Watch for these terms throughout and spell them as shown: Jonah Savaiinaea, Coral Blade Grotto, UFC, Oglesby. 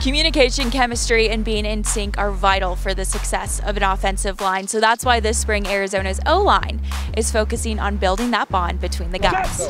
Communication, chemistry, and being in sync are vital for the success of an offensive line. So that's why this spring Arizona's O-line is focusing on building that bond between the guys.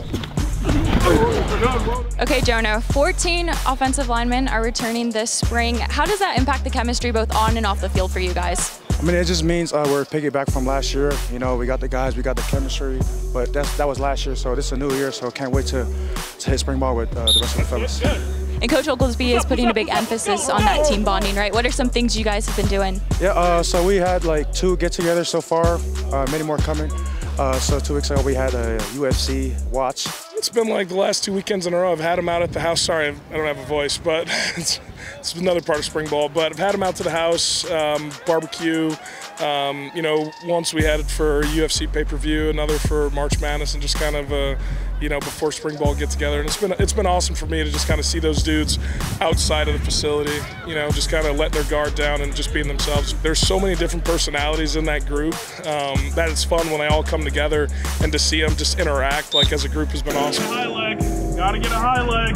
Okay, Jonah, 14 offensive linemen are returning this spring. How does that impact the chemistry both on and off the field for you guys? I mean, it just means we're piggyback from last year. You know, we got the guys, we got the chemistry, but that was last year, so this is a new year, so I can't wait to hit spring ball with the rest of the fellas. And Coach Oglesby is putting a big emphasis on that team bonding, right? What are some things you guys have been doing? Yeah, so we had like 2 get-togethers so far, many more coming. So 2 weeks ago, we had a UFC watch. It's been like the last 2 weekends in a row. I've had them out at the house. Sorry, I don't have a voice, but it's another part of spring ball. But I've had them out to the house, barbecue. You know, once we had it for UFC pay-per-view, another for March Madness, and just kind of, you know, before spring ball get together. And it's been awesome for me to just kind of see those dudes outside of the facility. You know, just kind of letting their guard down and just being themselves. There's so many different personalities in that group that it's fun when they all come together, and to see them just interact like as a group has been awesome. High leg, gotta get a high leg.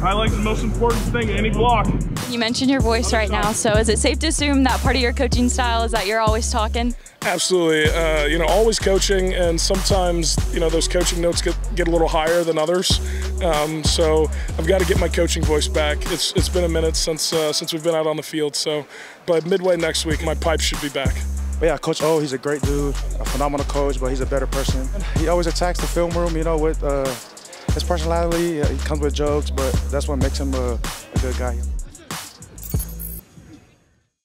High leg's the most important thing in any block. You mentioned your voice right now, so is it safe to assume that part of your coaching style is that you're always talking? Absolutely, you know, always coaching, and sometimes, you know, those coaching notes get a little higher than others. So I've got to get my coaching voice back. It's been a minute since we've been out on the field, so by midway next week, my pipes should be back. But yeah, Coach O, he's a great dude, a phenomenal coach, but he's a better person. He always attacks the film room, you know, with his personality. He comes with jokes, but that's what makes him a good guy.